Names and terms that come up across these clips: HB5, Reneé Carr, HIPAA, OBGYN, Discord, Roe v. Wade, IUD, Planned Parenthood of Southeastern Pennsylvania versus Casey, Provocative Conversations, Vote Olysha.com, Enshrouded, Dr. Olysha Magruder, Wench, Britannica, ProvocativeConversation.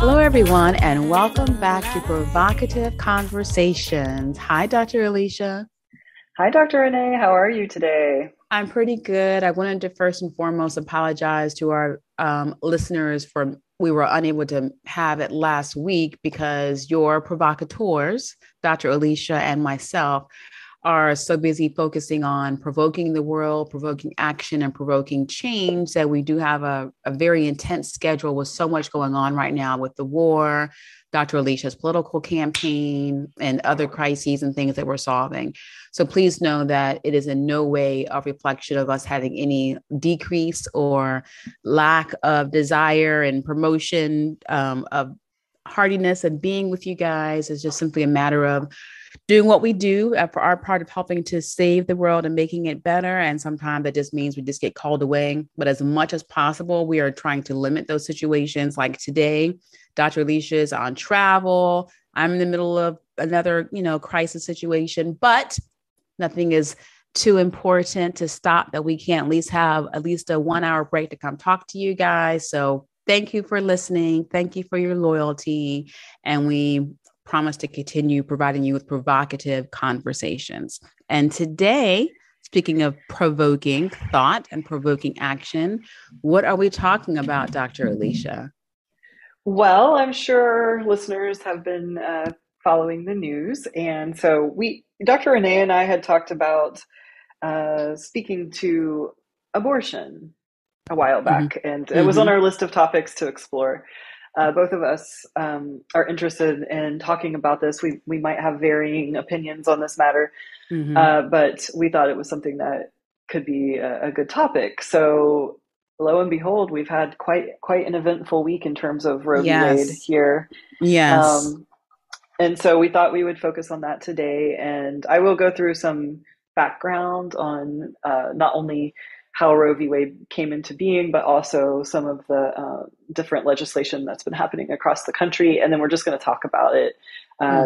Hello, everyone, and welcome back to Provocative Conversations. Hi, Dr. Olysha. Hi, Dr. Reneé. How are you today? I'm pretty good. I wanted to first and foremost apologize to our listeners for we were unable to have it last week because your provocateurs, Dr. Olysha and myself, are so busy focusing on provoking the world, provoking action, and provoking change that we do have a very intense schedule with so much going on right now with the war, Dr. Olysha's political campaign, and other crises and things that we're solving. So please know that it is in no way a reflection of us having any decrease or lack of desire and promotion of hardiness and being with you guys. It's just simply a matter of doing what we do for our part of helping to save the world and making it better. And sometimes that just means we just get called away. But as much as possible, we are trying to limit those situations. Like today, Dr. Olysha is on travel. I'm in the middle of another, crisis situation, but nothing is too important to stop that we can't at least have at least a 1 hour break to come talk to you guys. So thank you for listening. Thank you for your loyalty. And we promise to continue providing you with provocative conversations. And today, speaking of provoking thought and provoking action, what are we talking about, Dr. Olysha? Well, I'm sure listeners have been following the news. And so Dr. Reneé and I had talked about speaking to abortion a while back. Mm-hmm. And it was on our list of topics to explore. Both of us are interested in talking about this. We might have varying opinions on this matter, but we thought it was something that could be a good topic. So lo and behold, we've had quite an eventful week in terms of Roe v. Wade here. Yes. And so we thought we would focus on that today. And I will go through some background on not only how Roe v. Wade came into being, but also some of the different legislation that's been happening across the country. And then we're just going to talk about it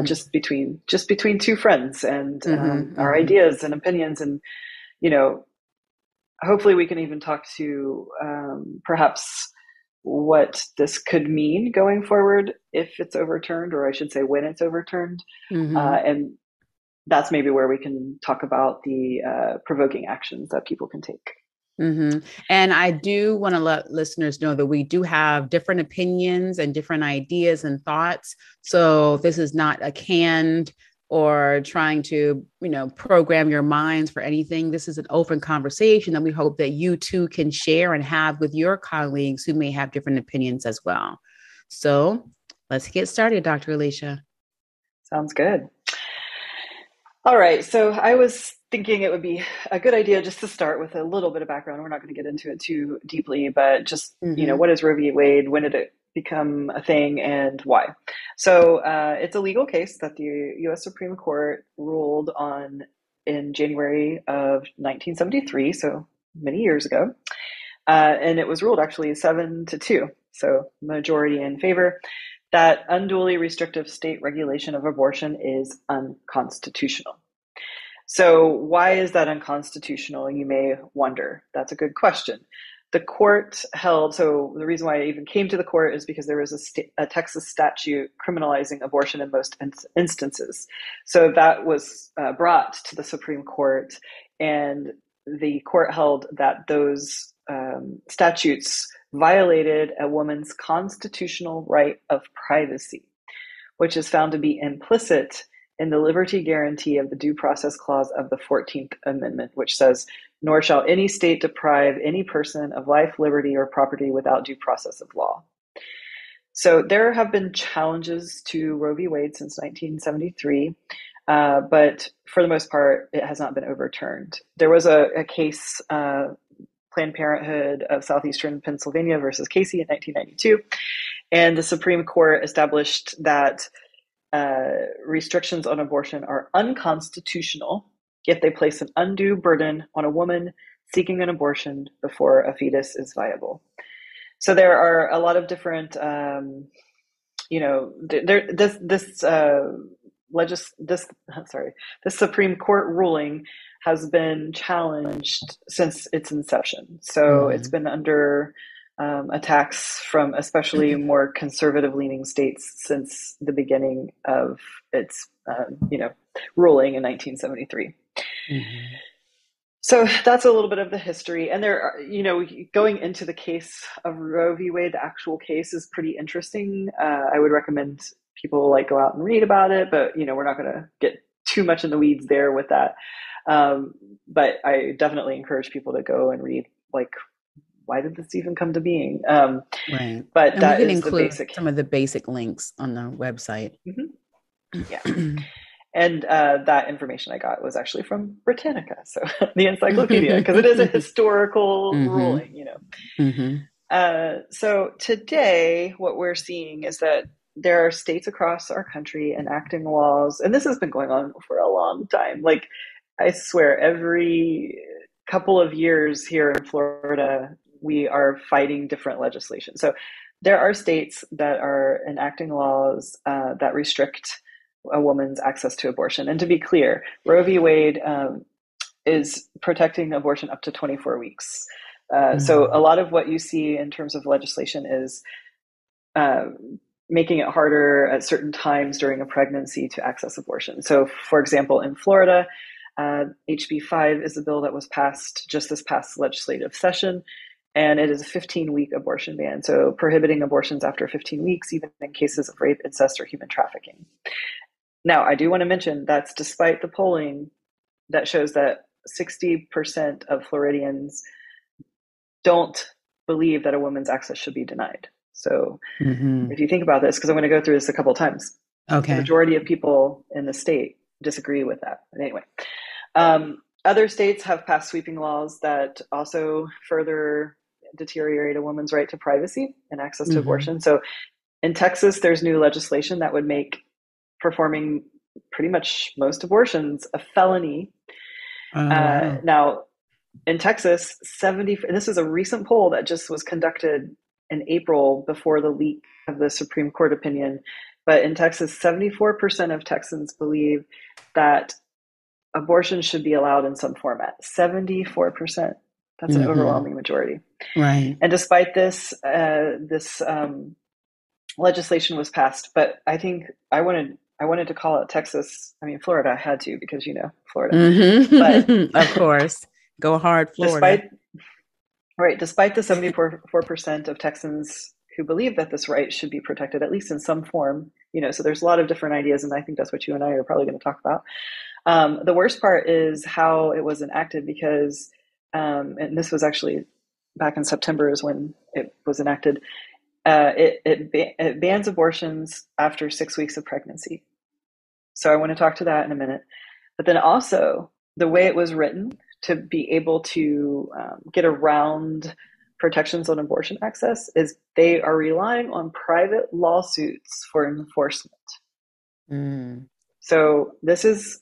just between two friends and our ideas and opinions. And, hopefully we can even talk to perhaps what this could mean going forward if it's overturned, or I should say when it's overturned. And that's maybe where we can talk about the provoking actions that people can take. And I do want to let listeners know that we do have different opinions and different ideas and thoughts. So this is not a canned or trying to, program your minds for anything. This is an open conversation that we hope that you too can share and have with your colleagues who may have different opinions as well. So let's get started, Dr. Olysha. Sounds good. All right. So I was thinking it would be a good idea just to start with a little bit of background. We're not going to get into it too deeply, but just, what is Roe v. Wade? When did it become a thing and why? So it's a legal case that the U.S. Supreme Court ruled on in January of 1973, so many years ago. And it was ruled actually 7-2, so majority in favor, that unduly restrictive state regulation of abortion is unconstitutional. So why is that unconstitutional, you may wonder? That's a good question. The court held, so the reason why I even came to the court is because there was a Texas statute criminalizing abortion in most instances. So that was brought to the Supreme Court, and the court held that those statutes violated a woman's constitutional right of privacy, which is found to be implicit in the liberty guarantee of the Due Process Clause of the 14th Amendment, which says, "Nor shall any state deprive any person of life, liberty, or property without due process of law." So there have been challenges to Roe v. Wade since 1973, but for the most part, it has not been overturned. There was a case, Planned Parenthood of Southeastern Pennsylvania versus Casey in 1992. And the Supreme Court established that restrictions on abortion are unconstitutional if they place an undue burden on a woman seeking an abortion before a fetus is viable. So there are a lot of different, this Supreme Court ruling has been challenged since its inception. So it's been under attacks from especially more conservative-leaning states since the beginning of its, ruling in 1973. Mm-hmm. So that's a little bit of the history. And there are, going into the case of Roe v. Wade, the actual case is pretty interesting. I would recommend people go out and read about it, but we're not going to get too much in the weeds there with that. But I definitely encourage people to go and read, why did this even come to being? Right. But that is the basic. Some of the basic links on the website. Mm-hmm. Yeah. And that information I got was actually from Britannica, so the encyclopedia, because it is a historical mm-hmm. ruling, Mm-hmm. So today, what we're seeing is that there are states across our country enacting laws, and this has been going on for a long time. I swear, every couple of years here in Florida, we are fighting different legislation. So there are states that are enacting laws that restrict a woman's access to abortion. And to be clear, Roe v. Wade is protecting abortion up to 24 weeks. Mm-hmm. So a lot of what you see in terms of legislation is making it harder at certain times during a pregnancy to access abortion. So for example, in Florida, HB5 is a bill that was passed just this past legislative session, and it is a 15-week abortion ban, so prohibiting abortions after 15 weeks, even in cases of rape, incest, or human trafficking. Now, I do want to mention that's despite the polling that shows that 60% of Floridians don't believe that a woman's access should be denied. So mm-hmm. if you think about this, because I'm going to go through this a couple of times, okay. The majority of people in the state disagree with that. But anyway, other states have passed sweeping laws that also further deteriorate a woman's right to privacy and access to mm-hmm. abortion. So in Texas, there's new legislation that would make performing pretty much most abortions a felony. Now, in Texas, and this is a recent poll that just was conducted in April before the leak of the Supreme Court opinion. But in Texas, 74% of Texans believe that abortion should be allowed in some format. 74%. That's an mm-hmm. overwhelming majority. Right. And despite this, this legislation was passed. But I think I wanted to call out Texas. I mean, Florida, I had to, because Florida. Mm-hmm. But of course, go hard, Florida. Despite the 74% of Texans who believe that this right should be protected, at least in some form, so there's a lot of different ideas, and I think that's what you and I are probably going to talk about. The worst part is how it was enacted, because, and this was actually back in September is when it was enacted, it bans abortions after 6 weeks of pregnancy. So I want to talk to that in a minute. But then also the way it was written to be able to get around protections on abortion access is they are relying on private lawsuits for enforcement. Mm. So this is,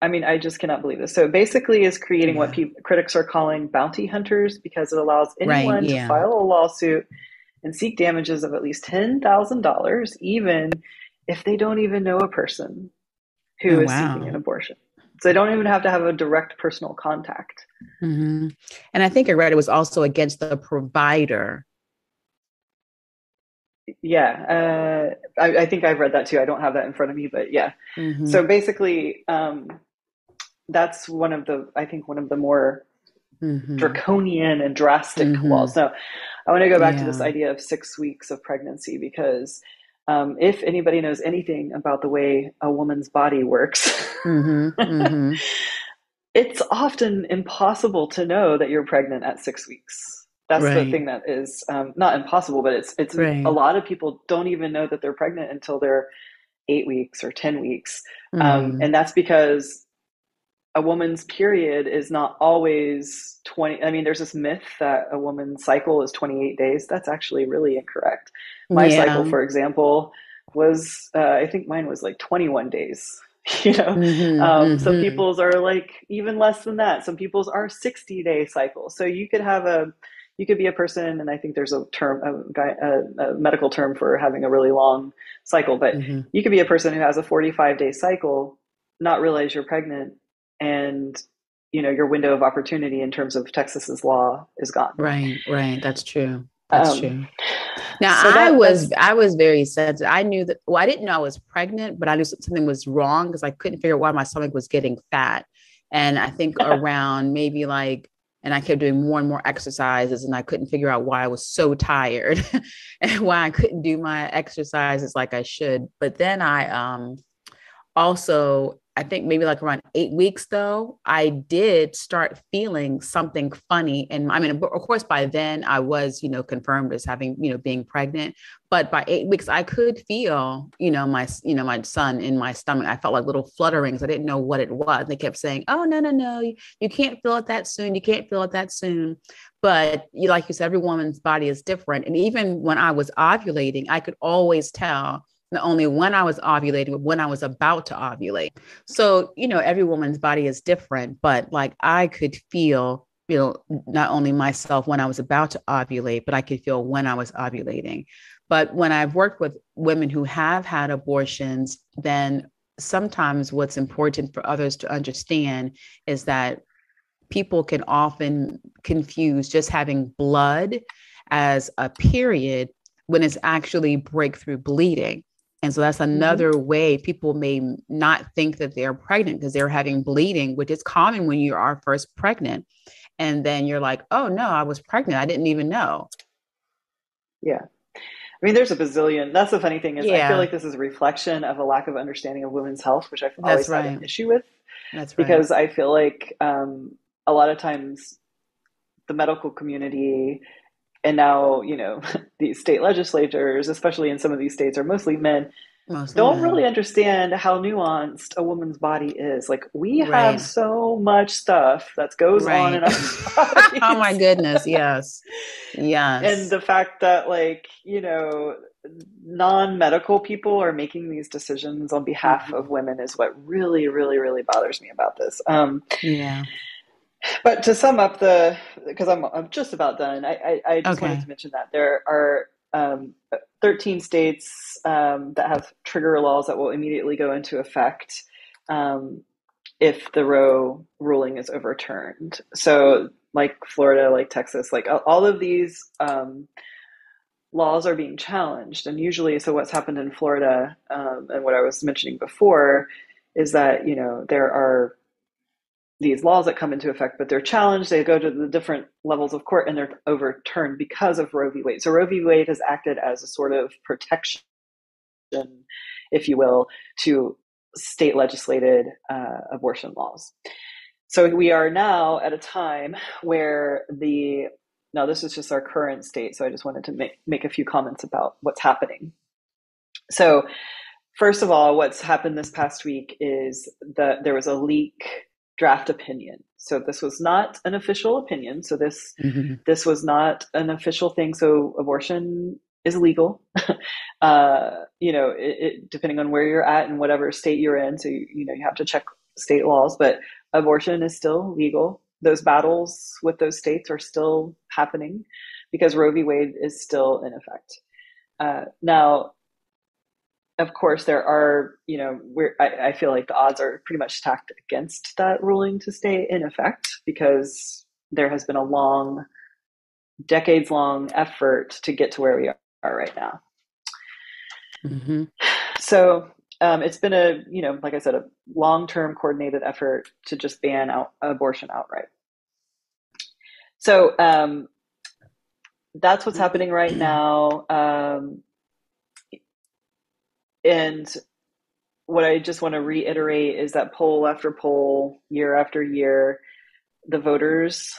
I just cannot believe this. So basically is creating what critics are calling bounty hunters, because it allows anyone to file a lawsuit and seek damages of at least $10,000, even if they don't even know a person who is seeking an abortion. So they don't even have to have a direct personal contact. Mm-hmm. And I think I read it was also against the provider. Yeah. I think I've read that too. I don't have that in front of me, but yeah. Mm-hmm. So basically, that's one of the more mm-hmm. draconian and drastic mm-hmm. laws. Now, I want to go back to this idea of 6 weeks of pregnancy, because if anybody knows anything about the way a woman's body works, mm-hmm, mm-hmm. it's often impossible to know that you're pregnant at 6 weeks. That's the thing that is not impossible, but it's a lot of people don't even know that they're pregnant until they're 8 weeks or 10 weeks. Mm-hmm. And that's because a woman's period is not always 20. There's this myth that a woman's cycle is 28 days. That's actually really incorrect. My cycle, for example, was, I think mine was 21 days, mm-hmm, mm-hmm. Some people's are even less than that. Some people's are 60-day cycles. So you could have you could be a person, and I think there's a term, a medical term for having a really long cycle, but mm-hmm. you could be a person who has a 45-day cycle, not realize you're pregnant, and your window of opportunity in terms of Texas's law is gone. Right. That's true. That's true. Now, so I was very sensitive. I knew that, well, I didn't know I was pregnant, but I knew something was wrong because I couldn't figure out why my stomach was getting fat. And I think around maybe like, and I kept doing more and more exercises and I couldn't figure out why I was so tired and why I couldn't do my exercises like I should. But then I also, I think maybe like around 8 weeks though, I did start feeling something funny. And I mean, of course, by then I was, you know, confirmed as having, you know, being pregnant, but by 8 weeks I could feel, my son in my stomach. I felt like little flutterings. I didn't know what it was. They kept saying, oh, no, you can't feel it that soon. You can't feel it that soon. But like you said, every woman's body is different. And even when I was ovulating, I could always tell not only when I was ovulating, but when I was about to ovulate. So, every woman's body is different, but like I could feel, not only myself when I was about to ovulate, but I could feel when I was ovulating. But when I've worked with women who have had abortions, then sometimes what's important for others to understand is that people can often confuse just having blood as a period when it's actually breakthrough bleeding. And so that's another way people may not think that they're pregnant because they're having bleeding, which is common when you are first pregnant. And then you're like, oh no, I was pregnant. I didn't even know. Yeah. I mean, there's a bazillion. That's the funny thing is I feel like this is a reflection of a lack of understanding of women's health, which I've always had an issue with. That's right. Because I feel like a lot of times the medical community and now, these state legislators, especially in some of these states, are mostly men, don't really understand how nuanced a woman's body is. Like, we have so much stuff that goes on in our bodies. Oh, my goodness. Yes. Yes. And the fact that, non-medical people are making these decisions on behalf of women is what really, really, really bothers me about this. But to sum up because I'm just about done. I just wanted to mention that there are 13 states that have trigger laws that will immediately go into effect if the Roe ruling is overturned. So like Florida, like Texas, like all of these laws are being challenged. And usually, so what's happened in Florida and what I was mentioning before is that, there are these laws that come into effect, but they're challenged. They go to the different levels of court and they're overturned because of Roe v. Wade. So Roe v. Wade has acted as a sort of protection, if you will, to state legislated abortion laws. So we are now at a time where now this is just our current state. So I just wanted to make a few comments about what's happening. So first of all, what's happened this past week is that there was a leak draft opinion. So this was not an official opinion. So this this was not an official thing. So abortion is illegal, depending on where you're at and whatever state you're in. So, you have to check state laws, but abortion is still legal. Those battles with those states are still happening because Roe v. Wade is still in effect. Now, of course, there are, I feel like the odds are pretty much stacked against that ruling to stay in effect because there has been a decades long effort to get to where we are right now. So it's been a, like I said, a long-term coordinated effort to just ban abortion outright. So that's what's happening right now. And what I just want to reiterate is that poll after poll, year after year, the voters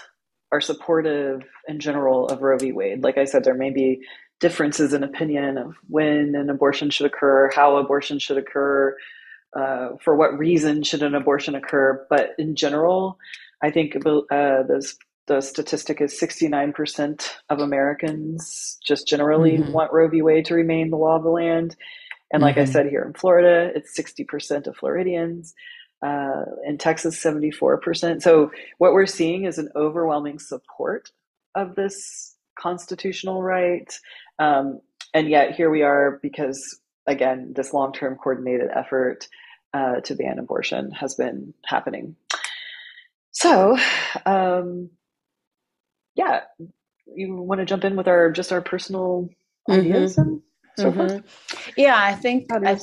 are supportive in general of Roe v. Wade. Like I said, there may be differences in opinion of when an abortion should occur, how abortion should occur, for what reason should an abortion occur. But in general, I think the statistic is 69% of Americans just generally want Roe v. Wade to remain the law of the land. And like I said, here in Florida, it's 60% of Floridians, in Texas, 74%. So what we're seeing is an overwhelming support of this constitutional right. And yet here we are because, again, this long-term coordinated effort to ban abortion has been happening. So, you want to jump in with our just our personal ideas and so forth? Yeah, I think. Well,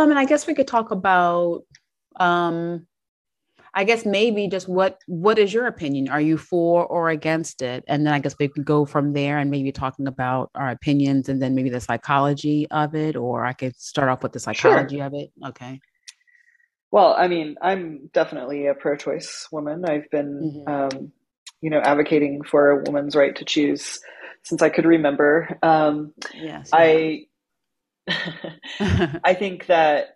I mean, I guess we could talk about. I guess maybe just what is your opinion? Are you for or against it? And then I guess we could go from there and maybe talking about our opinions and then maybe the psychology of it, or I could start off with the psychology of it. Okay. Well, I mean, I'm definitely a pro-choice woman. I've been, advocating for a woman's right to choose since I could remember. I think that,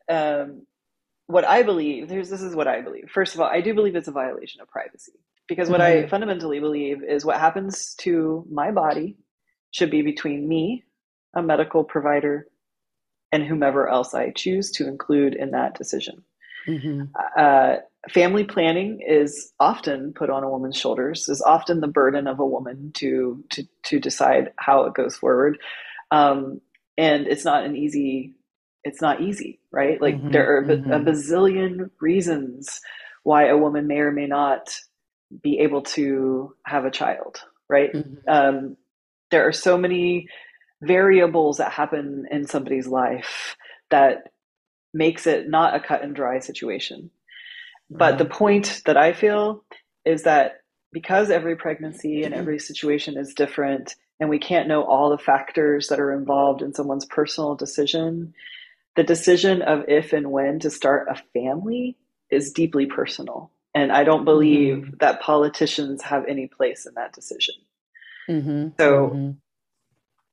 what I believe, this is what I believe. First of all, I do believe it's a violation of privacy, because what I fundamentally believe is what happens to my body should be between me, a medical provider, and whomever else I choose to include in that decision. Family planning is often put on a woman's shoulders, is often the burden of a woman to decide how it goes forward. And it's not an easy right? Like there are a bazillion reasons why a woman may or may not be able to have a child, right? There are so many variables that happen in somebody's life that makes it not a cut and dry situation. But the point that I feel is that because every pregnancy and every situation is different, and we can't know all the factors that are involved in someone's personal decision, the decision of if and when to start a family is deeply personal. And I don't believe that politicians have any place in that decision. So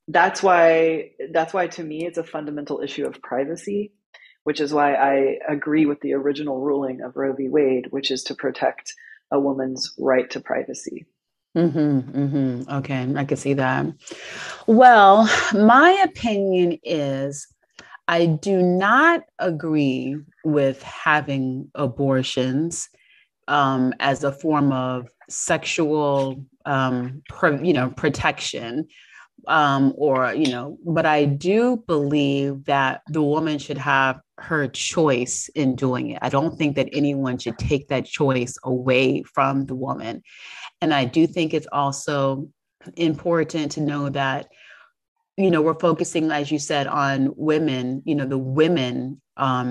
that's why to me, it's a fundamental issue of privacy, which is why I agree with the original ruling of Roe v. Wade, which is to protect a woman's right to privacy. Okay. I can see that. Well, my opinion is, I do not agree with having abortions as a form of sexual, protection, but I do believe that the woman should have her choice in doing it. I don't think that anyone should take that choice away from the woman. And I do think it's also important to know that, you know, we're focusing, as you said, on women, you know, the women,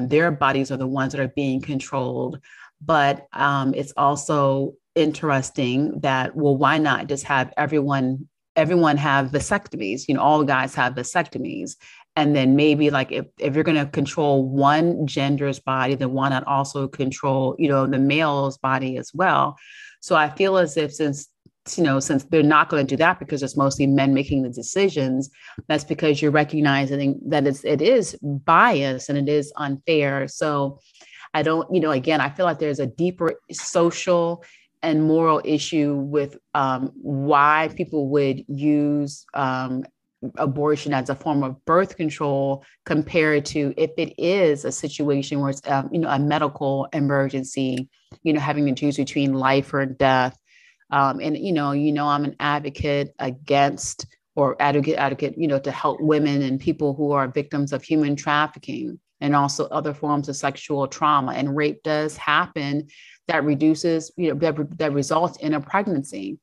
their bodies are the ones that are being controlled. But it's also interesting that, well, why not just have everyone have vasectomies, you know, all guys have vasectomies. And then maybe like if you're going to control one gender's body, then why not also control, you know, the male's body as well. So I feel as if since they're not going to do that because it's mostly men making the decisions, that's because you're recognizing that it is biased and it is unfair. So I don't, again, I feel like there's a deeper social and moral issue with why people would use abortion as a form of birth control compared to if it is a situation where it's, a medical emergency, having to choose between life or death. And I'm an advocate against or advocate, to help women and people who are victims of human trafficking and also other forms of sexual trauma. And rape does happen that reduces, that results in a pregnancy.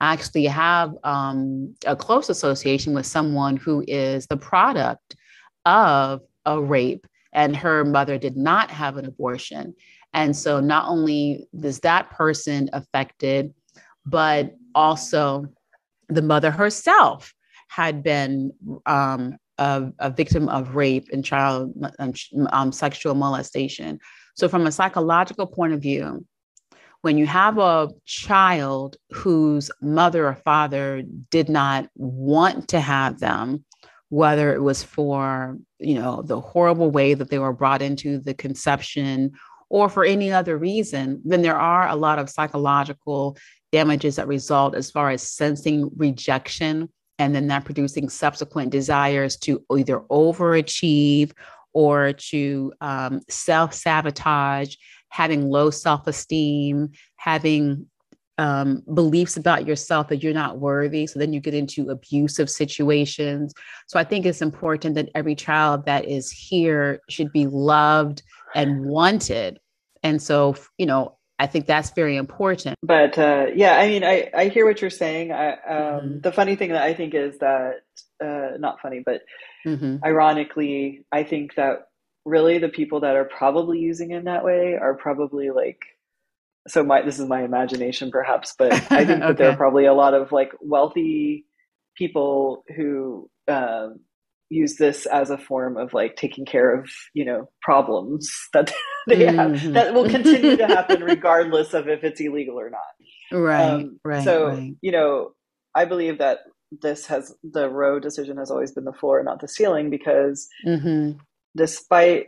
I actually have a close association with someone who is the product of a rape, and her mother did not have an abortion. And so not only is that person affected, but also the mother herself had been a victim of rape and child sexual molestation. So from a psychological point of view, when you have a child whose mother or father did not want to have them, whether it was for, the horrible way that they were brought into the conception or for any other reason, then there are a lot of psychological damages that result as far as sensing rejection and then that producing subsequent desires to either overachieve or to self-sabotage, having low self-esteem, having beliefs about yourself that you're not worthy. So then you get into abusive situations. So I think it's important that every child that is here should be loved and wanted. And so, I think that's very important. But yeah, I mean, I hear what you're saying. The funny thing that I think is that, not funny, but ironically, I think that really the people that are probably using it in that way are probably like, so this is my imagination perhaps, but I think that there are probably a lot of like wealthy people who use this as a form of like taking care of, you know, problems that they have that will continue to happen regardless of if it's illegal or not. Right. You know, I believe that this has, the Roe decision has always been the floor, not the ceiling, because despite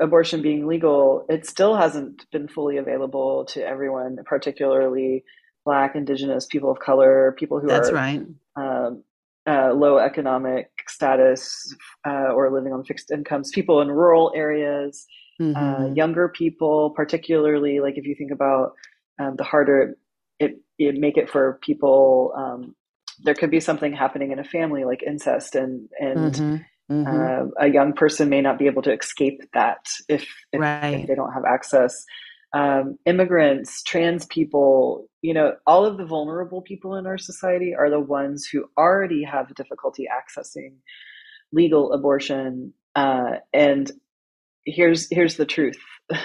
abortion being legal, it still hasn't been fully available to everyone, particularly Black, Indigenous, people of color, people who are low economic status or living on fixed incomes, people in rural areas, younger people, particularly like if you think about the harder it make it for people, there could be something happening in a family like incest and a young person may not be able to escape that if they don't have access. Immigrants, trans people, you know, all of the vulnerable people in our society are the ones who already have difficulty accessing legal abortion. And here's the truth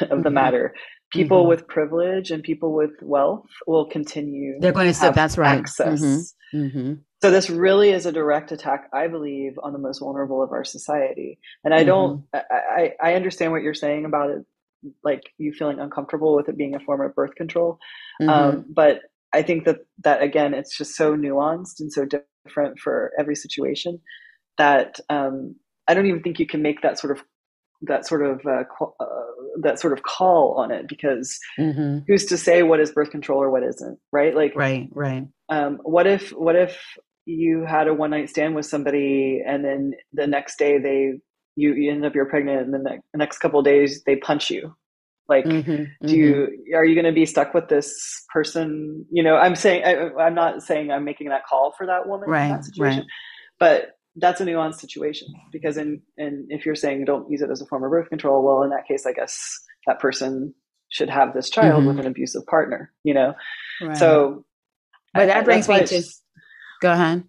of the matter. People with privilege and people with wealth will continue. They're going to still, that's right. Access. So this really is a direct attack, I believe, on the most vulnerable of our society. And I don't, I understand what you're saying about it, like you feeling uncomfortable with it being a form of birth control. But I think that again, it's just so nuanced and so different for every situation that I don't even think you can make that sort of call on it, because who's to say what is birth control or what isn't, right? Like, right. What if you had a one-night stand with somebody and then the next day you end up, you're pregnant, and the next couple of days they punch you. Like, are you going to be stuck with this person? You know, I'm not saying I'm making that call for that woman in that situation, but that's a nuanced situation, because and if you're saying don't use it as a form of birth control, well, in that case, I guess that person should have this child with an abusive partner, you know? Right. So, but that brings me to, go ahead.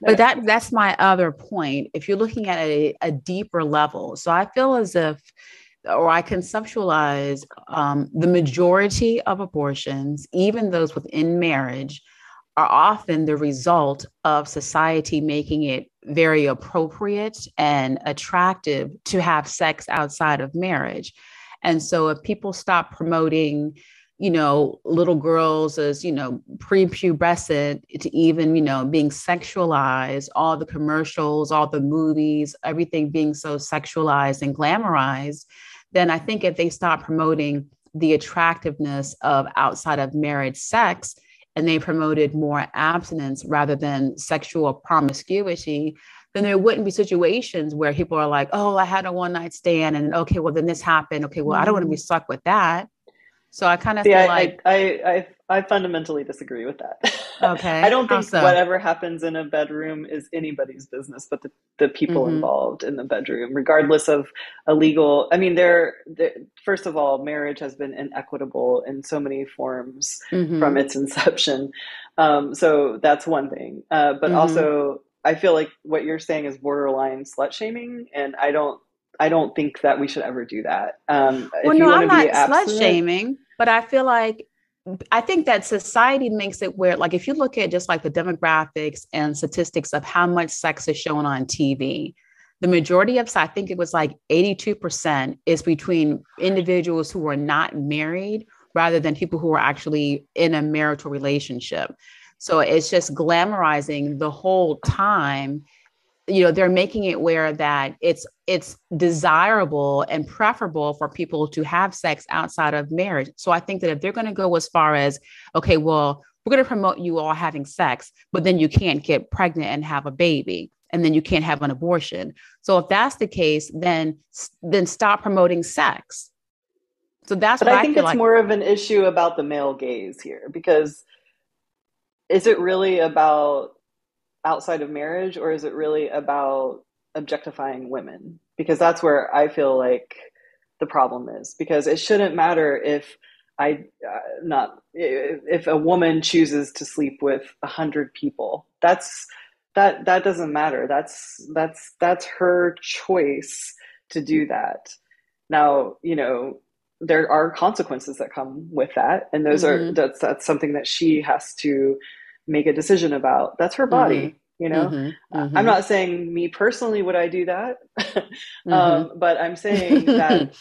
But that's my other point. If you're looking at a deeper level, so I feel as if, or I conceptualize the majority of abortions, even those within marriage, are often the result of society making it very appropriate and attractive to have sex outside of marriage. And so if people stop promoting, you know, little girls as, you know, prepubescent to even, you know, being sexualized, all the commercials, all the movies, everything being so sexualized and glamorized, then I think if they stop promoting the attractiveness of outside of marriage sex, and they promoted more abstinence rather than sexual promiscuity, then there wouldn't be situations where people are like, oh, I had a one-night stand, and okay, well, then this happened. Okay, well, I don't want to be stuck with that. So I kind of feel like I fundamentally disagree with that. Okay, I don't think whatever happens in a bedroom is anybody's business but the people involved in the bedroom, regardless of illegal. I mean, first of all, marriage has been inequitable in so many forms from its inception. So that's one thing. But also, I feel like what you're saying is borderline slut shaming, and I don't think that we should ever do that. Well, no, I'm not slut shaming, but I think that society makes it where, like, if you look at just like the demographics and statistics of how much sex is shown on TV, the majority of, I think it was like 82% is between individuals who are not married rather than people who are actually in a marital relationship. So it's just glamorizing the whole time. You know, they're making it where that it's desirable and preferable for people to have sex outside of marriage. So I think that if they're going to go as far as, okay, well, we're going to promote you all having sex, but then you can't get pregnant and have a baby, and then you can't have an abortion. So if that's the case, then stop promoting sex. So that's what I think. It's like more of an issue about the male gaze here, because is it really about outside of marriage, or is it really about objectifying women? Because that's where I feel like the problem is, because it shouldn't matter if if a woman chooses to sleep with 100 people, that doesn't matter. That's her choice to do that. Now, you know, there are consequences that come with that. And those are, that's something that she has to make a decision about. That's her body, you know, I'm not saying me personally, would I do that? But I'm saying that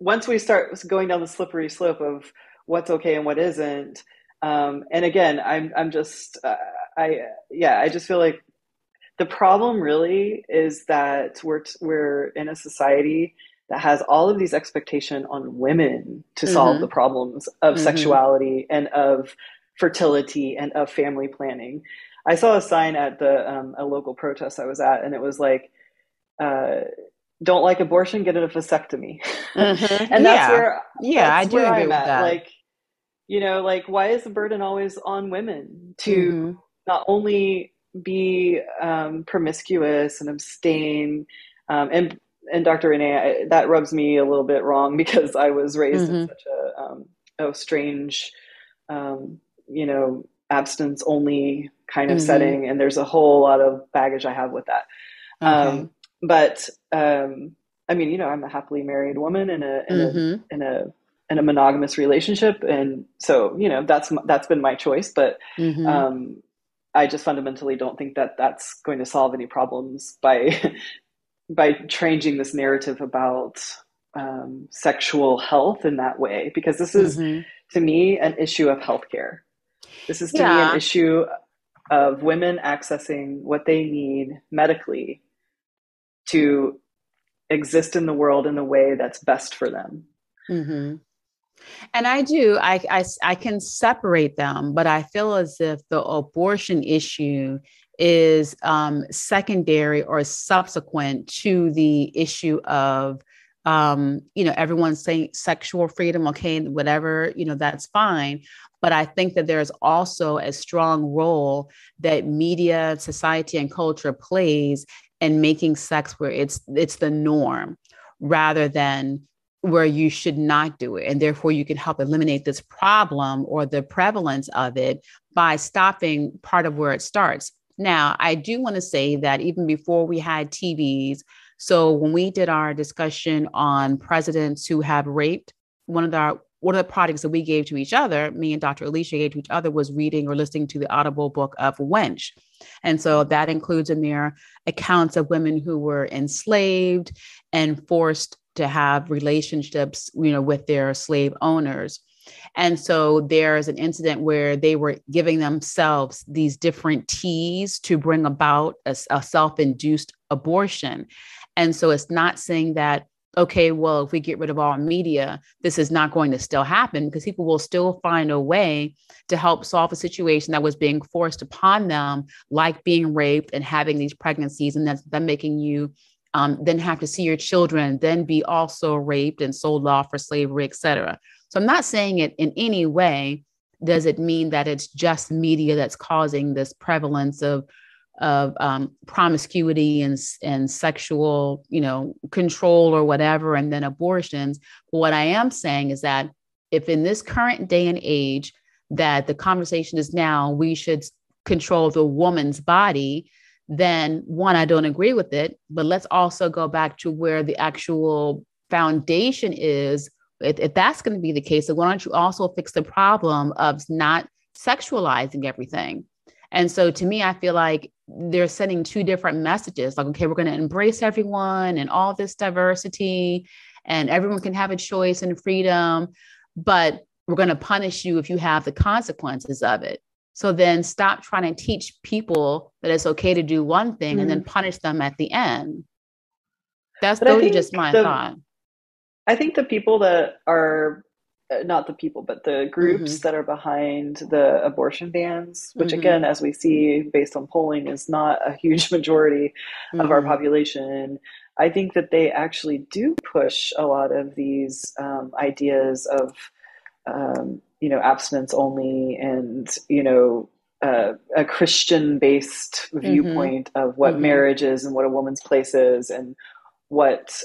once we start going down the slippery slope of what's okay and what isn't. And again, I'm just, I just feel like the problem really is that we're in a society that has all of these expectations on women to solve the problems of sexuality and of fertility and of family planning. I saw a sign at the a local protest I was at, and it was like, "Don't like abortion, get a vasectomy." And that's where I do agree with that. Like, you know, like, why is the burden always on women to not only be promiscuous and abstain and Dr. Reneé, that rubs me a little bit wrong because I was raised in such a strange, you know, abstinence only kind of setting. And there's a whole lot of baggage I have with that. But, I mean, you know, I'm a happily married woman in a monogamous relationship. And so, you know, that's been my choice, but, I just fundamentally don't think that that's going to solve any problems by changing this narrative about sexual health in that way, because this is to me an issue of healthcare. This is to me an issue of women accessing what they need medically to exist in the world in the way that's best for them. And I do, I can separate them, but I feel as if the abortion issue is secondary or subsequent to the issue of, you know, everyone's saying sexual freedom, okay, whatever, you know, that's fine. But I think that there's also a strong role that media, society, and culture plays in making sex where it's the norm rather than where you should not do it. And therefore you can help eliminate this problem or the prevalence of it by stopping part of where it starts. Now, I do want to say that even before we had TVs, so when we did our discussion on presidents who have raped, one of the products that we gave to each other, me and Dr. Olysha gave to each other, was reading or listening to the Audible book of Wench. And so that includes in there accounts of women who were enslaved and forced to have relationships, you know, with their slave owners. And so there's an incident where they were giving themselves these different teas to bring about a self-induced abortion. And so it's not saying that, okay, well, if we get rid of all media, this is not going to still happen, because people will still find a way to help solve a situation that was being forced upon them, like being raped and having these pregnancies, and that's them making you then have to see your children, then be also raped and sold off for slavery, et cetera. So I'm not saying it in any way does it mean that it's just media that's causing this prevalence of promiscuity and sexual, you know, control or whatever, and then abortions. But what I am saying is that if in this current day and age that the conversation is now, we should control the woman's body, then one, I don't agree with it, but let's also go back to where the actual foundation is. If that's going to be the case, then why don't you also fix the problem of not sexualizing everything? And so to me, I feel like they're sending two different messages, like, okay, we're going to embrace everyone and all this diversity and everyone can have a choice and freedom, but we're going to punish you if you have the consequences of it. So then stop trying to teach people that it's okay to do one thing and then punish them at the end. That's totally just my thought. I think the people that are, not the people, but the groups that are behind the abortion bans, which again, as we see based on polling, is not a huge majority of our population. I think that they actually do push a lot of these ideas of, you know, abstinence only and, you know, a Christian-based viewpoint of what marriage is and what a woman's place is and what,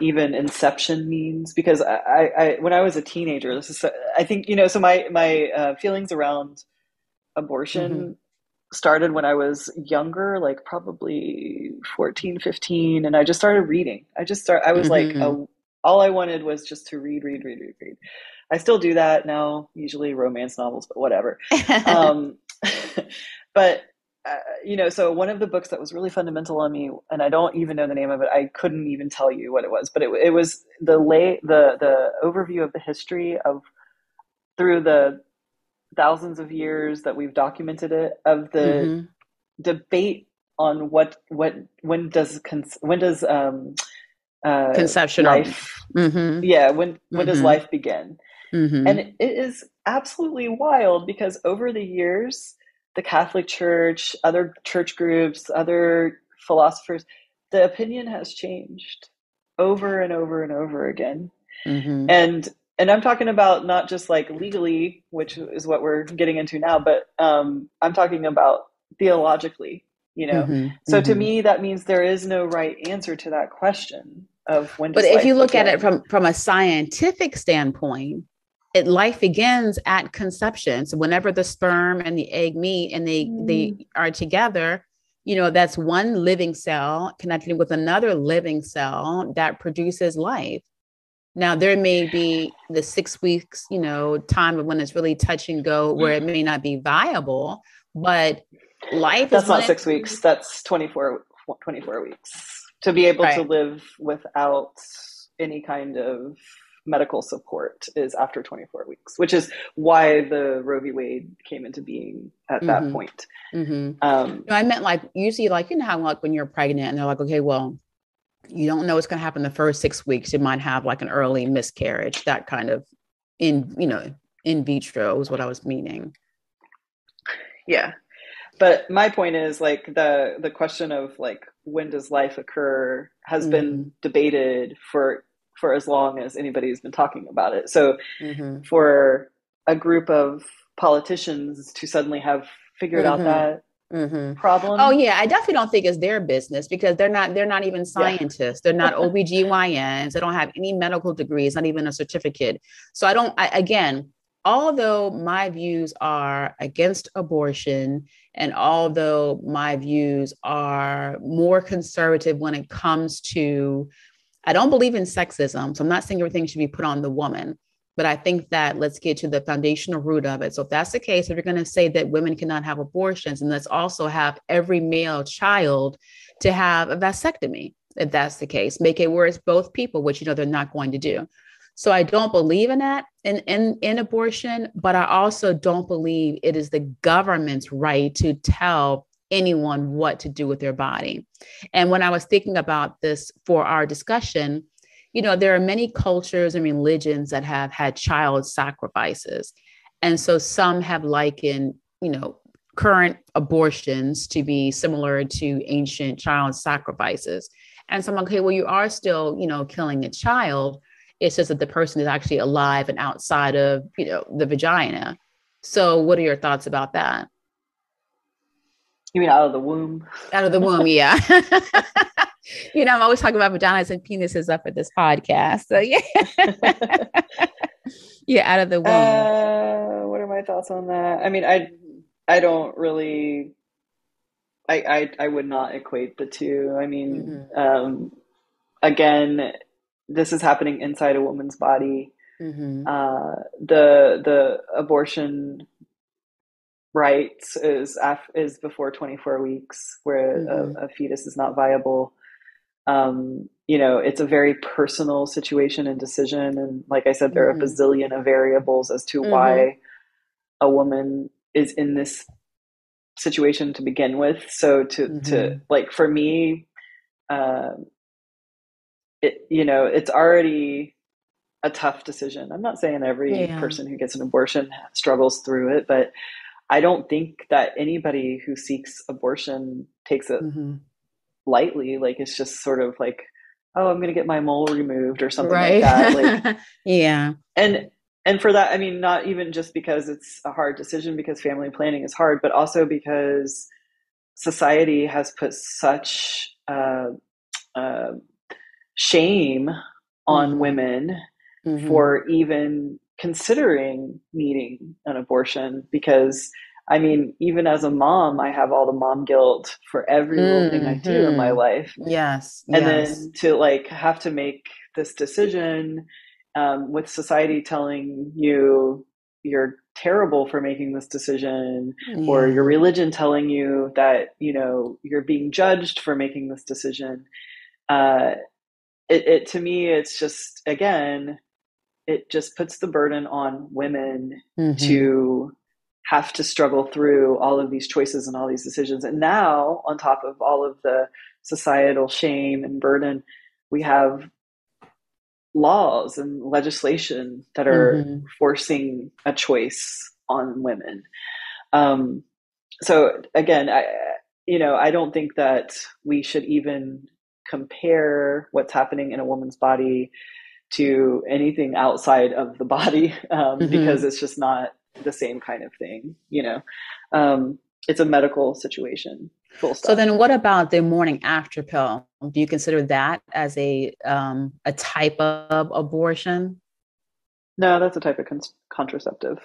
even inception means, because I when I was a teenager, this is, I think, you know, so my feelings around abortion started when I was younger, like probably 14, 15. And I just started reading. I was like, all I wanted was just to read. I still do that now, usually romance novels, but whatever. But you know, so one of the books that was really fundamental on me, and I don't even know the name of it. I couldn't even tell you what it was, but it was the overview of the history of, through the thousands of years that we've documented it, of the debate on when does conception life, when does life begin? And it is absolutely wild, because over the years, the Catholic Church, other church groups, other philosophers, the opinion has changed over and over and over again. And I'm talking about not just like legally, which is what we're getting into now, but I'm talking about theologically, you know? So to me, that means there is no right answer to that question of when does life begin. But if you look at it from a scientific standpoint, life begins at conception. So whenever the sperm and the egg meet and they are together, you know, that's one living cell connected with another living cell that produces life. Now, there may be the 6 weeks, you know, time of when it's really touch and go, where it may not be viable, but life is not 6 weeks. That's 24 weeks to be able to live without any kind of medical support is after 24 weeks, which is why the Roe v. Wade came into being at that point. No, I meant like usually, like, you know how like when you're pregnant and they're like, okay, well, you don't know what's going to happen the first 6 weeks. You might have like an early miscarriage, that kind of in vitro is what I was meaning. Yeah. But my point is like the question of like, when does life occur has been debated for as long as anybody's been talking about it. So for a group of politicians to suddenly have figured out that problem. Oh yeah. I definitely don't think it's their business, because they're not even scientists. They're not OBGYNs. They don't have any medical degrees, not even a certificate. So again, although my views are against abortion, and although my views are more conservative when it comes to, I don't believe in sexism, so I'm not saying everything should be put on the woman, but I think that let's get to the foundational root of it. So if that's the case, if you're going to say that women cannot have abortions, and let's also have every male child to have a vasectomy, if that's the case, make it where it's both people, which, you know, they're not going to do. So I don't believe in that in abortion, but I also don't believe it is the government's right to tell anyone what to do with their body. And when I was thinking about this for our discussion, you know, there are many cultures and religions that have had child sacrifices. And so some have likened, you know, current abortions to be similar to ancient child sacrifices. And so I'm like, okay, well, you are still, you know, killing a child. It's just that the person is actually alive and outside of, you know, the vagina. So what are your thoughts about that? You mean out of the womb? Out of the womb, yeah. You know, I'm always talking about vaginas and penises up at this podcast. So yeah. Yeah, out of the womb. What are my thoughts on that? I mean, I don't really, I would not equate the two. I mean, again, this is happening inside a woman's body. The abortion rights is before 24 weeks, where a fetus is not viable. You know, it's a very personal situation and decision. And like I said, there are a bazillion of variables as to why a woman is in this situation to begin with. So to like, for me, it, you know, it's already a tough decision. I'm not saying every person who gets an abortion struggles through it, but I don't think that anybody who seeks abortion takes it lightly. Like, it's just sort of like, oh, I'm going to get my mole removed or something like that. Like, yeah. And for that, I mean, not even just because it's a hard decision, because family planning is hard, but also because society has put such, shame on women for even considering needing an abortion, because I mean, even as a mom, I have all the mom guilt for every little thing I do in my life. Yes. Then to like have to make this decision with society telling you you're terrible for making this decision, or your religion telling you that, you know, you're being judged for making this decision. It to me, it's just, again, it just puts the burden on women to have to struggle through all of these choices and all these decisions. And now, on top of all of the societal shame and burden, we have laws and legislation that are forcing a choice on women. So again, I don't think that we should even compare what's happening in a woman's body to anything outside of the body, because it's just not the same kind of thing, you know. It's a medical situation. Full stop. So then what about the morning after pill? Do you consider that as a type of abortion? No, that's a type of contraceptive.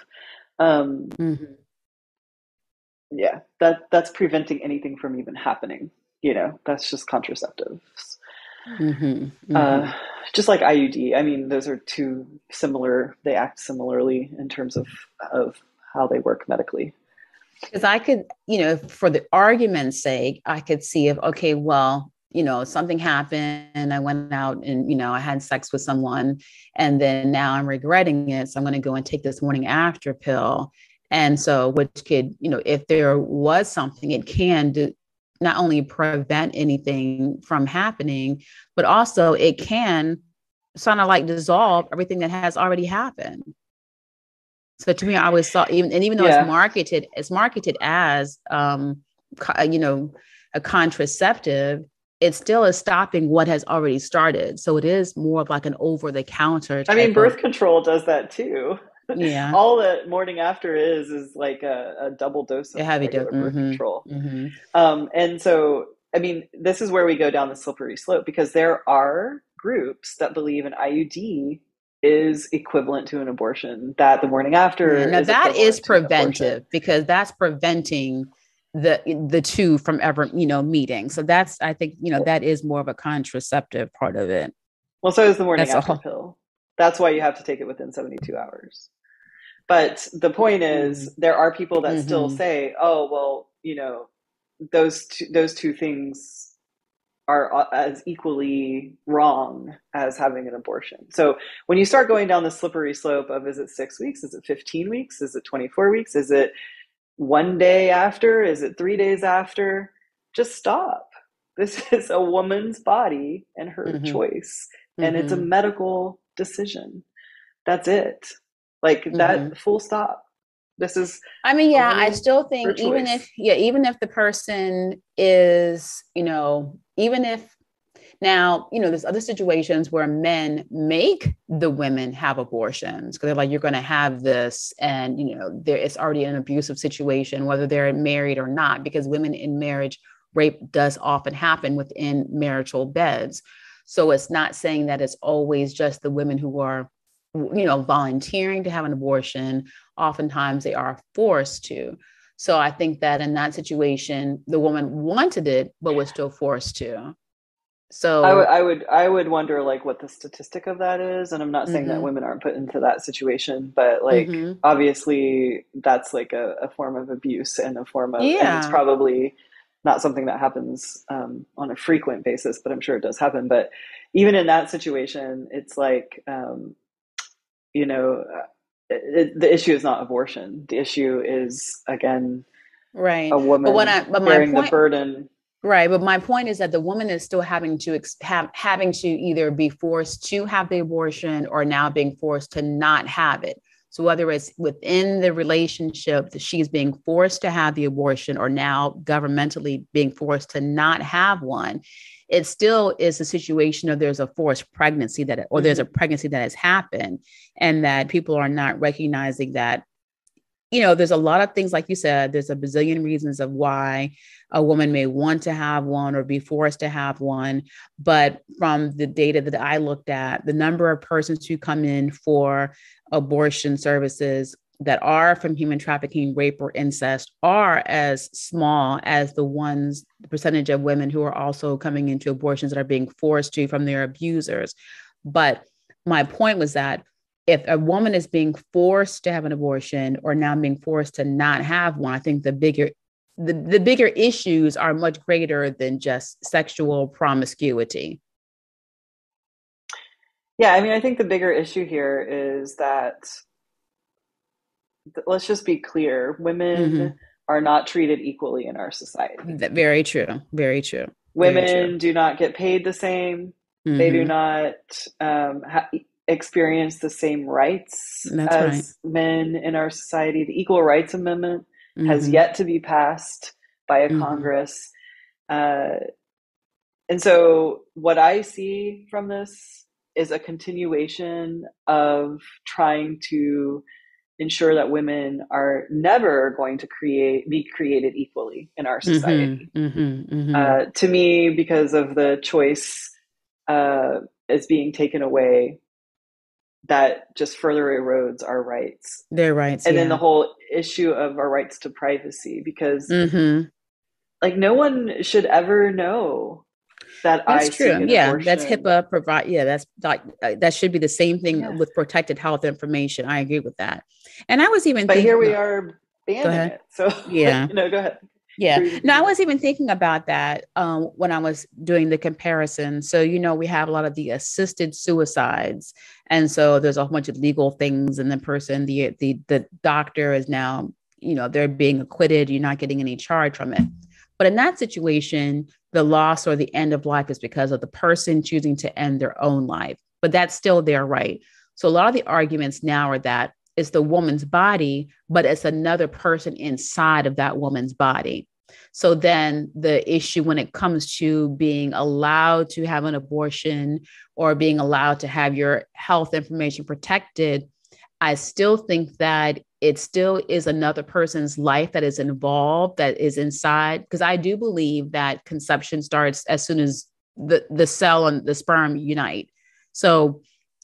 Yeah, that's preventing anything from even happening. You know, that's just contraceptives. Just like IUD. I mean, those are two similar, they act similarly in terms of how they work medically. Because I could, you know, for the argument's sake, I could see if, okay, well, you know, something happened and I went out and, you know, I had sex with someone and then now I'm regretting it. So I'm going to go and take this morning after pill. And so, which could, you know, if there was something, it can do, not only prevent anything from happening, but also it can sort of like dissolve everything that has already happened. So to me, I always thought, even though it's marketed as, you know, a contraceptive, it still is stopping what has already started. So it is more of like an over-the-counter. I mean, birth control does that too. Yeah. All that morning after is like a double dose of heavy dose birth control. And so, I mean, this is where we go down the slippery slope, because there are groups that believe an IUD is equivalent to an abortion, that the morning after now is that is preventive, because that's preventing the two from ever, you know, meeting. So that's, I think, you know, that is more of a contraceptive part of it. Well, so is the morning after pill. That's why you have to take it within 72 hours. But the point is, there are people that still say, oh, well, you know, those two things are as equally wrong as having an abortion. So when you start going down the slippery slope of, is it 6 weeks? Is it 15 weeks? Is it 24 weeks? Is it 1 day after? Is it 3 days after? Just stop. This is a woman's body and her choice. And it's a medical decision. That's it. Like that, full stop. This is, I mean, yeah, I still think even if the person is, you know, even if now, you know, there's other situations where men make the women have abortions because they're like, you're going to have this. And, you know, it's already an abusive situation, whether they're married or not, because women in marriage, rape does often happen within marital beds. So it's not saying that it's always just the women who are, you know, volunteering to have an abortion. Oftentimes they are forced to. So I think that in that situation, the woman wanted it, but was still forced to. So I would wonder like what the statistic of that is. And I'm not saying that women aren't put into that situation, but like, obviously that's like a form of abuse and a form of, and it's probably not something that happens on a frequent basis, but I'm sure it does happen. But even in that situation, it's like, you know, the issue is not abortion. The issue is, again, a woman bearing the burden. Right. But my point is that the woman is still having to either be forced to have the abortion or now being forced to not have it. So whether it's within the relationship that she's being forced to have the abortion or now governmentally being forced to not have one, it still is a situation of there's a forced pregnancy that, or there's a pregnancy that has happened, and that people are not recognizing that you know, there's a lot of things, like you said, there's a bazillion reasons of why a woman may want to have one or be forced to have one. But from the data that I looked at, the number of persons who come in for abortion services that are from human trafficking, rape, or incest are as small as the percentage of women who are also coming into abortions that are being forced to from their abusers. But my point was that if a woman is being forced to have an abortion or now being forced to not have one, I think the bigger issues are much greater than just sexual promiscuity. Yeah, I mean, I think the bigger issue here is that, let's just be clear, women are not treated equally in our society. Very true. Very true. Women do not get paid the same. Mm-hmm. They do not experience the same rights men in our society. The Equal Rights Amendment has yet to be passed by a Congress. And so what I see from this is a continuation of trying to ensure that women are never going to be created equally in our society. To me, because of the choice is being taken away, that just further erodes our rights. Their rights. And then the whole issue of our rights to privacy, because like no one should ever know that That's true. Yeah, abortion. That's HIPAA provide. Yeah, that's that should be the same thing with protected health information. I agree with that. And I was even thinking, here we are banning it. So yeah, no, go ahead. Yeah. No, I was even thinking about that when I was doing the comparison. So, you know, we have a lot of the assisted suicides. And so there's a whole bunch of legal things, and the person, the doctor is now, you know, they're being acquitted. You're not getting any charge from it. But in that situation, the loss or the end of life is because of the person choosing to end their own life. But that's still their right. So a lot of the arguments now are that it's the woman's body, but it's another person inside of that woman's body. So then the issue when it comes to being allowed to have an abortion or being allowed to have your health information protected, I still think that it still is another person's life that is involved, that is inside. Because I do believe that conception starts as soon as the cell and the sperm unite. So,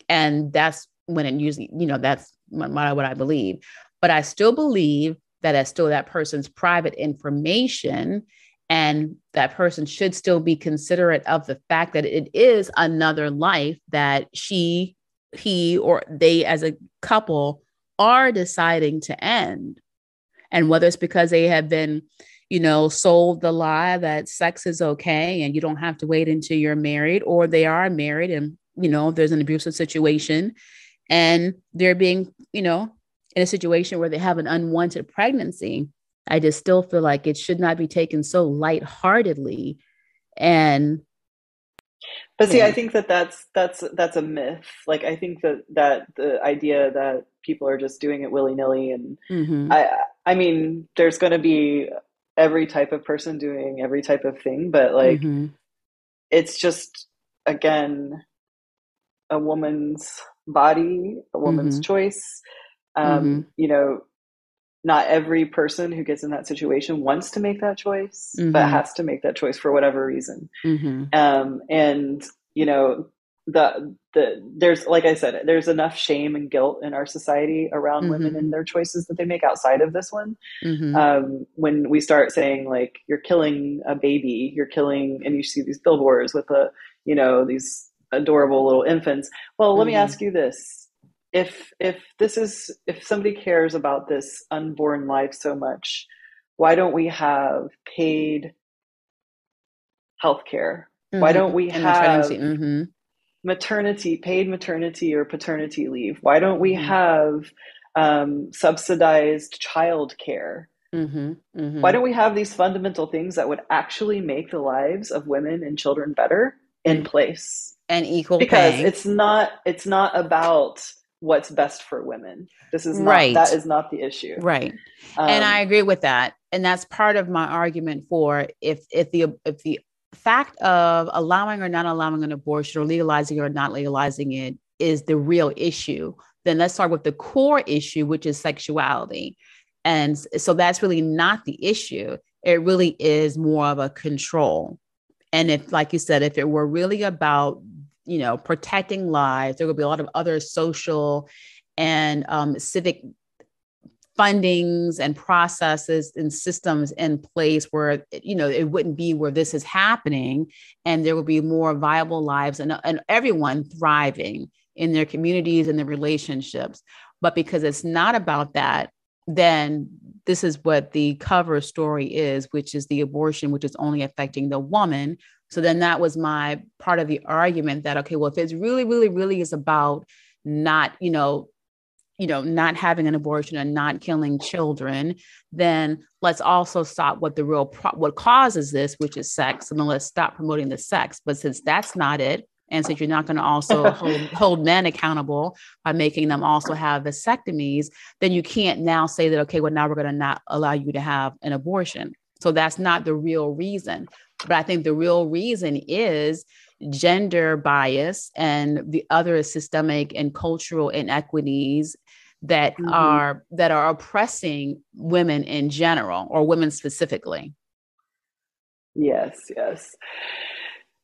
and that's when it usually, you know, that's what I believe. But I still believe that it's still that person's private information, and that person should still be considerate of the fact that it is another life that she, he, or they as a couple are deciding to end. And whether it's because they have been, you know, sold the lie that sex is okay and you don't have to wait until you're married, or they are married and, you know, there's an abusive situation and they're being, you know, in a situation where they have an unwanted pregnancy, I just still feel like it should not be taken so lightheartedly. But I think that's a myth. Like, I think that the idea that people are just doing it willy nilly, and I mean, there's going to be every type of person doing every type of thing, but like, it's just, again, a woman's body, a woman's choice. You know, not every person who gets in that situation wants to make that choice, but has to make that choice for whatever reason. And you know, there's, like I said, there's enough shame and guilt in our society around women and their choices that they make outside of this one. When we start saying, like, you're killing a baby, and you see these billboards with you know, these adorable little infants. Well, let me ask you this. If somebody cares about this unborn life so much, why don't we have paid healthcare? Why don't we have maternity, paid maternity or paternity leave? Why don't we have subsidized childcare? Why don't we have these fundamental things that would actually make the lives of women and children better in place? And equal pay. Because it's not about what's best for women. This is not, that is not the issue. Right. And I agree with that. And that's part of my argument for if the fact of allowing or not allowing an abortion, or legalizing or not legalizing it, is the real issue, then let's start with the core issue, which is sexuality. And so that's really not the issue. It really is more of a control. And if, like you said, if it were really about, you know, protecting lives, there would be a lot of other social and civic fundings and processes and systems in place where, you know, it wouldn't be where this is happening, and there would be more viable lives and everyone thriving in their communities and their relationships. But because it's not about that, then this is what the cover story is, which is the abortion, which is only affecting the woman. So then that was my part of the argument that, okay, well, if it's really, really, really is about not, not having an abortion and not killing children, then let's also stop what the real, what causes this, which is sex. And then let's stop promoting the sex. But since that's not it, and since you're not going to also hold men accountable by making them also have vasectomies, then you can't now say that, okay, well, now we're going to not allow you to have an abortion. So that's not the real reason. But I think the real reason is gender bias and the other systemic and cultural inequities that mm-hmm. that are oppressing women in general, or women specifically. Yes, yes.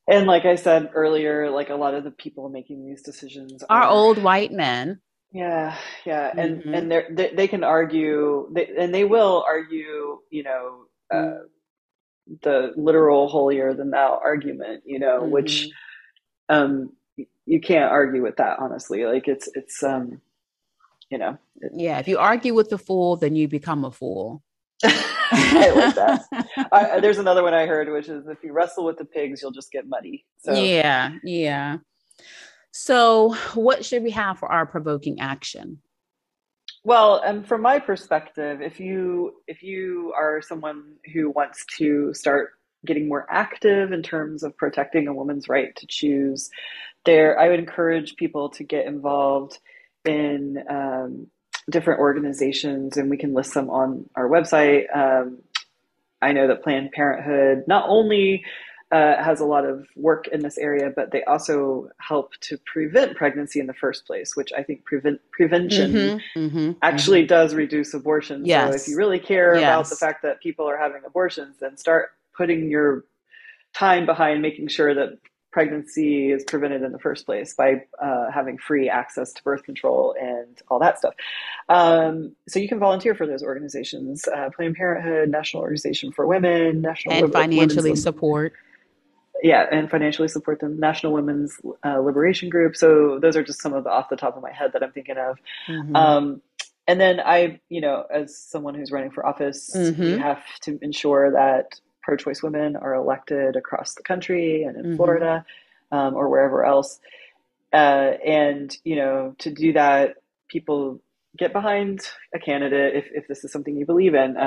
And like I said earlier, like a lot of the people making these decisions are old white men. Yeah, yeah. And mm-hmm. and they can argue, and they will argue, you know, the literal holier than thou argument, you know, mm-hmm. which you can't argue with that, honestly. Like it's you know. Yeah, if you argue with the fool, then you become a fool. I like that. There's another one I heard, which is if you wrestle with the pigs, you'll just get muddy. So yeah, yeah. So what should we have for our provoking action? Well, from my perspective, if you are someone who wants to start getting more active in terms of protecting a woman's right to choose, I would encourage people to get involved in different organizations, and we can list some on our website. I know that Planned Parenthood not only has a lot of work in this area, but they also help to prevent pregnancy in the first place, which I think prevention mm-hmm, mm-hmm, actually mm-hmm. does reduce abortion. Yes. So if you really care yes. about the fact that people are having abortions, then start putting your time behind making sure that pregnancy is prevented in the first place by having free access to birth control and all that stuff. So you can volunteer for those organizations, Planned Parenthood, National Organization for Women, and financially support them, National Women's Liberation Group. So those are just some of the off the top of my head that I'm thinking of. Mm-hmm. And then I, you know, as someone who's running for office, mm-hmm. you have to ensure that pro-choice women are elected across the country and in mm-hmm. Florida or wherever else. And, you know, to do that, people get behind a candidate if this is something you believe in.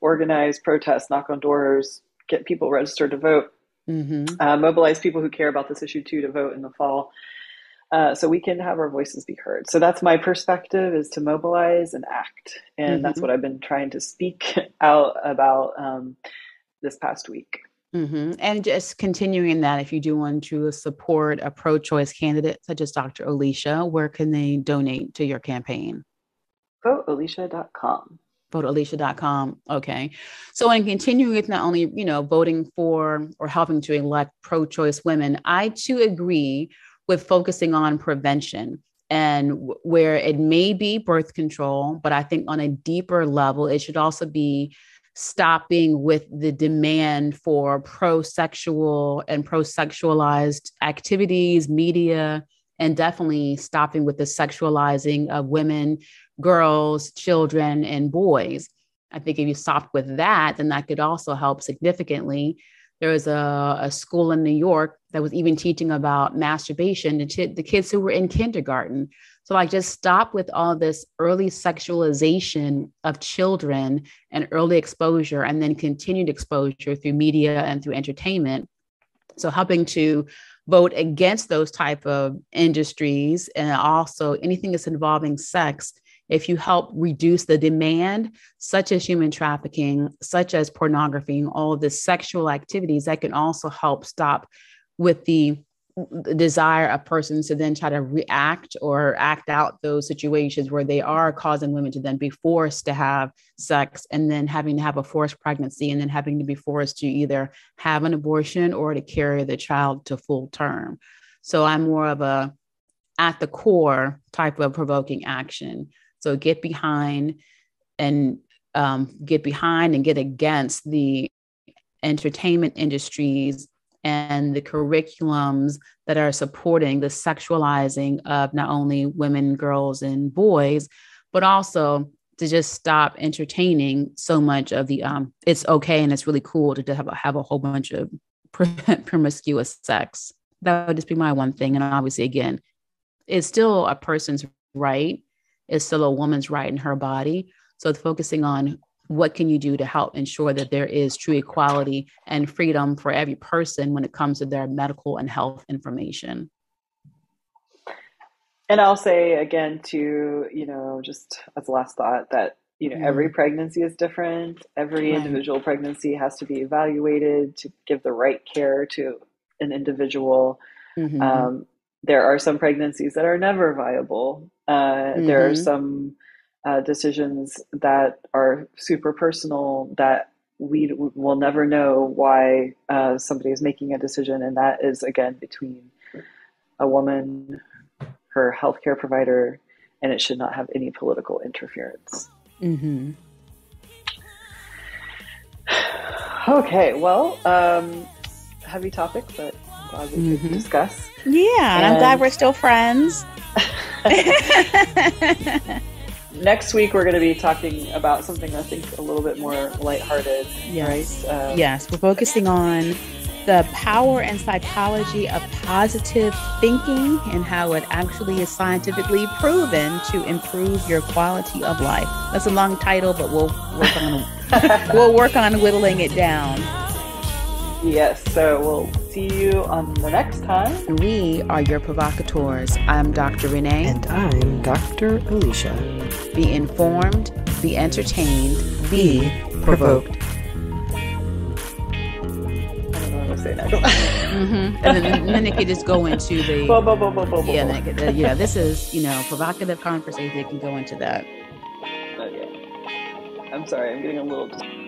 Organize, protest, knock on doors, get people registered to vote. Mm-hmm. Mobilize people who care about this issue too to vote in the fall, so we can have our voices be heard. So that's my perspective, is to mobilize and act, and mm-hmm. that's what I've been trying to speak out about this past week. Mm-hmm. And just continuing that, if you do want to support a pro-choice candidate such as Dr. Olysha, where can they donate to your campaign? Vote Olysha.com. Vote Olysha.com. Okay. So in continuing with not only, you know, voting for or helping to elect pro-choice women, I too agree with focusing on prevention, and where it may be birth control, but I think on a deeper level, it should also be stopping with the demand for pro-sexual and pro-sexualized activities, media, and definitely stopping with the sexualizing of women, girls, children, and boys. I think if you stop with that, then that could also help significantly. There was a school in New York that was even teaching about masturbation to the kids who were in kindergarten. So like, just stop with all this early sexualization of children and early exposure, and then continued exposure through media and through entertainment. So helping to vote against those type of industries, and also anything that's involving sex. If you help reduce the demand, such as human trafficking, such as pornography, and all of the sexual activities, that can also help stop with the desire a person to then try to react or act out those situations where they are causing women to then be forced to have sex and then having to have a forced pregnancy and then having to be forced to either have an abortion or to carry the child to full term. So I'm more of a at the core type of provoking action. So get behind and get against the entertainment industries and the curriculums that are supporting the sexualizing of not only women, girls, and boys, but also to just stop entertaining so much of the, it's okay and it's really cool to have a whole bunch of promiscuous sex. That would just be my one thing. And obviously, again, it's still a person's right. It's still a woman's right in her body. So focusing on what can you do to help ensure that there is true equality and freedom for every person when it comes to their medical and health information? And I'll say again to, you know, just as a last thought that, you know, every pregnancy is different. Every individual pregnancy has to be evaluated to give the right care to an individual. Mm-hmm. There are some pregnancies that are never viable. There are some decisions that are super personal that we will never know why somebody is making a decision. And that is, again, between a woman, her healthcare provider, and it should not have any political interference. Mm-hmm. Okay, well, heavy topic, but I'm glad we could discuss. Yeah, and I'm glad we're still friends. Next week, we're going to be talking about something I think a little bit more lighthearted. Yes. Right? Yes, we're focusing on the power and psychology of positive thinking and how it actually is scientifically proven to improve your quality of life. That's a long title, but we'll work on whittling it down. Yes, so we'll see you on the next time. We are your provocateurs. I'm Dr. Reneé. And I'm Dr. Olysha. Be informed, be entertained, be provoked. I don't know what I'm saying next. And then it could just go into the... this is, you know, provocative conversation. It can go into that. Oh, yeah. I'm sorry, I'm getting a little...